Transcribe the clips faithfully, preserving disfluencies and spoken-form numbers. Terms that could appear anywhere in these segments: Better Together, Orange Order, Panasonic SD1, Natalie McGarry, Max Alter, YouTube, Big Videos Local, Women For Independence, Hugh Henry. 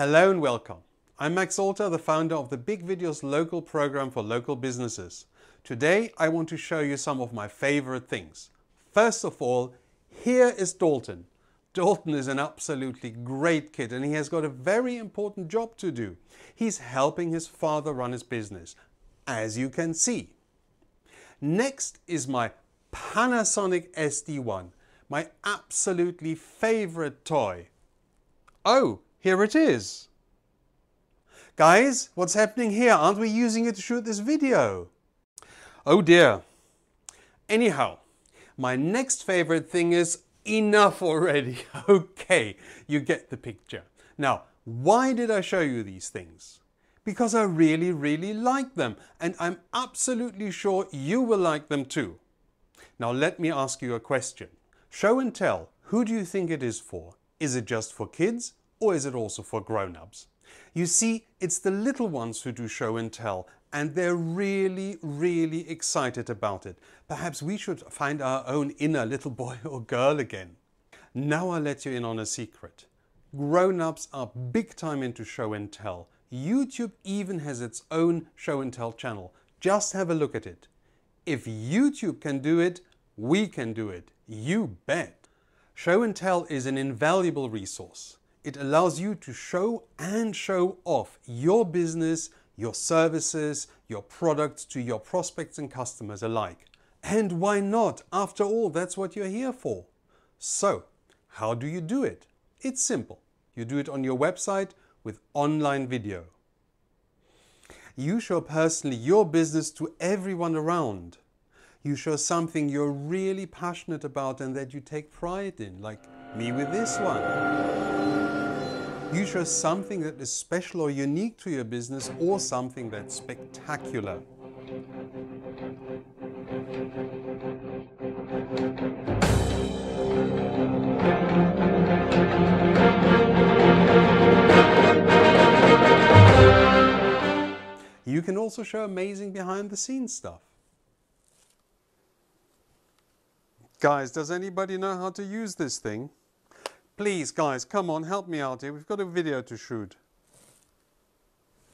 Hello and welcome. I'm Max Alter, the founder of the Big Video's local program for local businesses. Today I want to show you some of my favorite things. First of all, here is Dalton. Dalton is an absolutely great kid and he has got a very important job to do. He's helping his father run his business, as you can see. Next is my Panasonic S D one, my absolutely favorite toy. Oh! Here it is. Guys, what's happening here? Aren't we using it to shoot this video? Oh dear. Anyhow, my next favorite thing is enough already. Okay, you get the picture. Now, why did I show you these things? Because I really, really like them, and I'm absolutely sure you will like them too. Now, let me ask you a question. Show and tell, who do you think it is for? Is it just for kids? Or is it also for grown-ups? You see, it's the little ones who do show and tell, and they're really, really excited about it. Perhaps we should find our own inner little boy or girl again. Now I'll let you in on a secret. Grown-ups are big time into show and tell. YouTube even has its own show and tell channel. Just have a look at it. If YouTube can do it, we can do it. You bet. Show and tell is an invaluable resource. It allows you to show and show off your business, your services, your products to your prospects and customers alike. And why not? After all, that's what you're here for. So, how do you do it? It's simple. You do it on your website with online video. You show personally your business to everyone around. You show something you're really passionate about and that you take pride in, like me with this one. You show something that is special or unique to your business, or something that's spectacular. You can also show amazing behind-the-scenes stuff. Guys, does anybody know how to use this thing? Please, guys, come on, help me out here. We've got a video to shoot.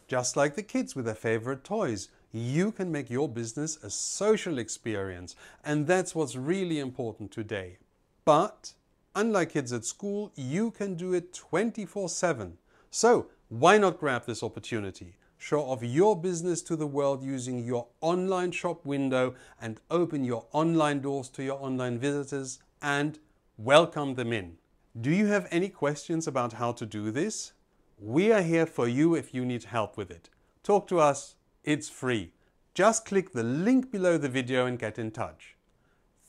Just like the kids with their favorite toys, you can make your business a social experience. And that's what's really important today. But, unlike kids at school, you can do it twenty-four seven. So, why not grab this opportunity? Show off your business to the world using your online shop window and open your online doors to your online visitors and welcome them in. Do you have any questions about how to do this? We are here for you if you need help with it. Talk to us, it's free. Just click the link below the video and get in touch.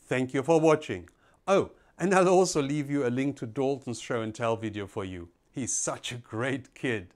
Thank you for watching. Oh, and I'll also leave you a link to Dalton's show and tell video for you. He's such a great kid.